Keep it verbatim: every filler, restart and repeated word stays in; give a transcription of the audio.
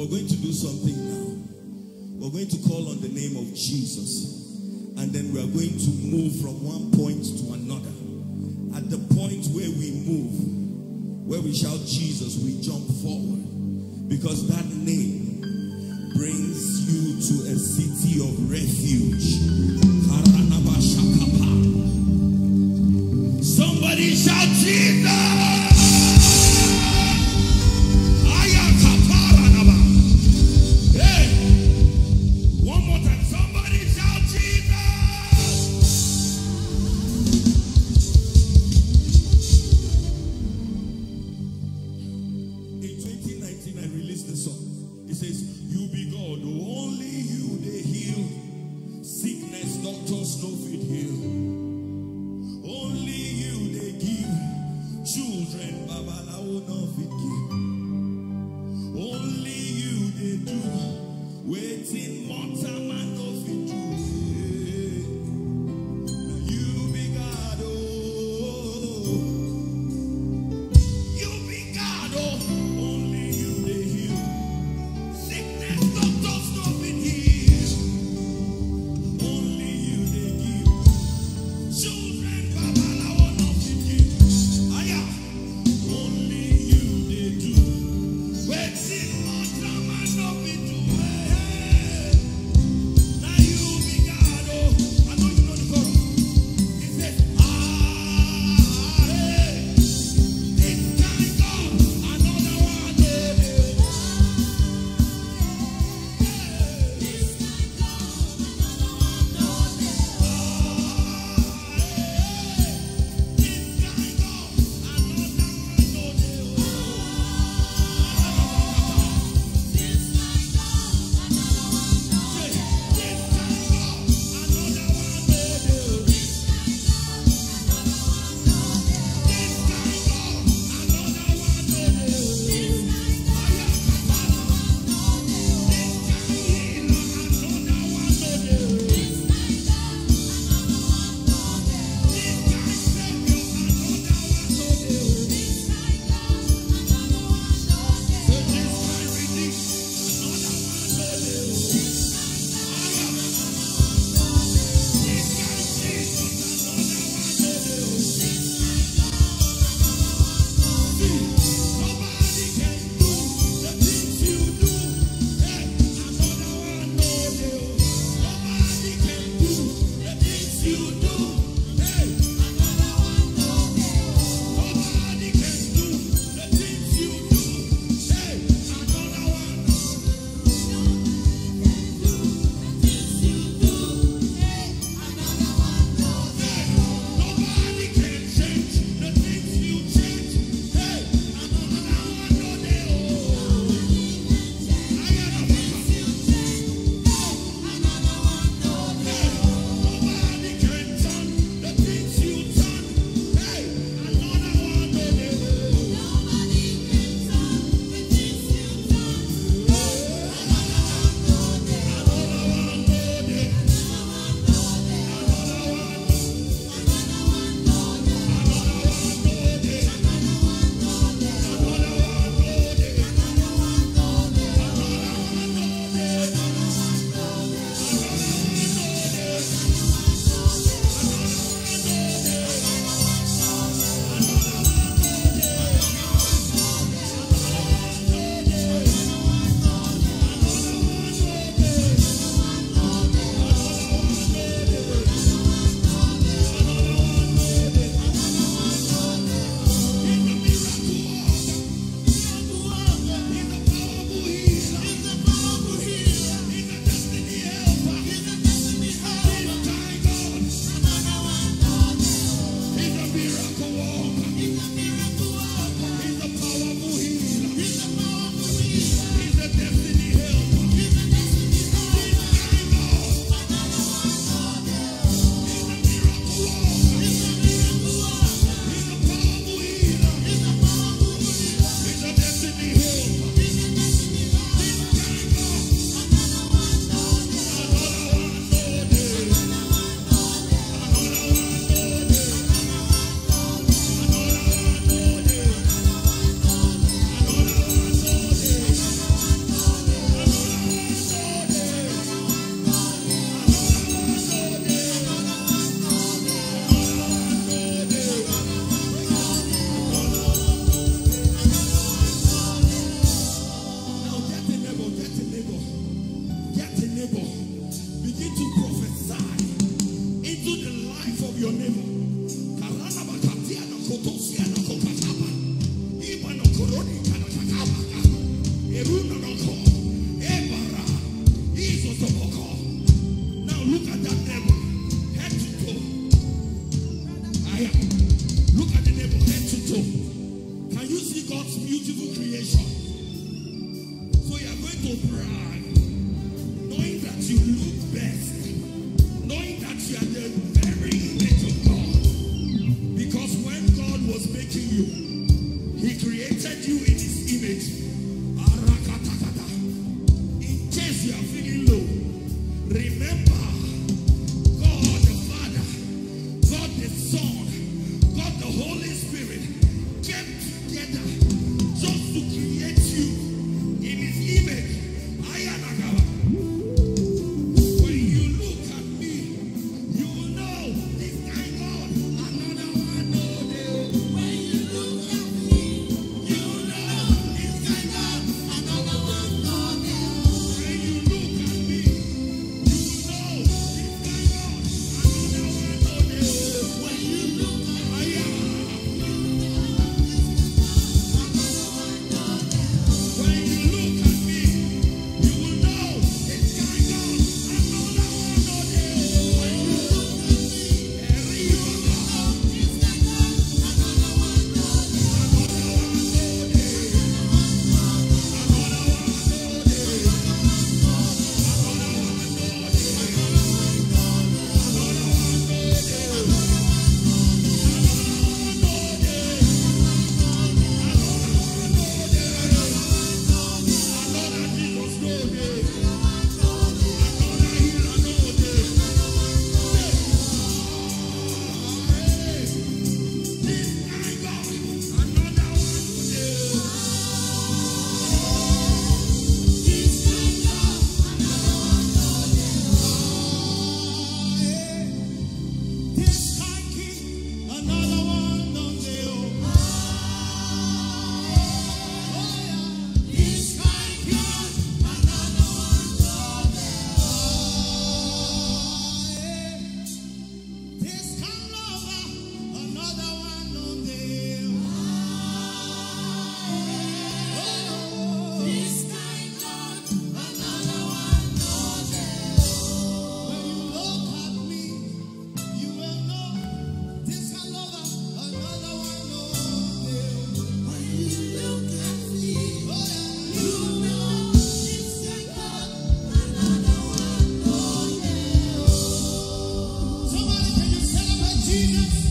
We're going to do something now. We're going to call on the name of Jesus. And then we are going to move from one point to another. At the point where we move, where we shout Jesus, we jump forward. Because that name brings you to a city of refuge. Somebody shout Jesus! Another to pride, knowing that you look best, knowing that you are the very image of God. Because when God was making you, He created you in His image. In case you are feeling low, remember God the Father, God the Son, God the Holy Spirit came together just to create you in His image. When you look at me, you will know this guy God, another one, no deal. When you look at me, you will know this guy God, another one, no deal. When you look at me, you will know this guy God, another one, no deal. When you look at me, you will know this guy God, another one, no deal. When you look at me, you will know this guy God, another one, no deal. When you look at me, you will know this guy God, another one, no deal. Another one, no deal. Another one, no deal. Another one, no deal. Another one, no deal. Jesus.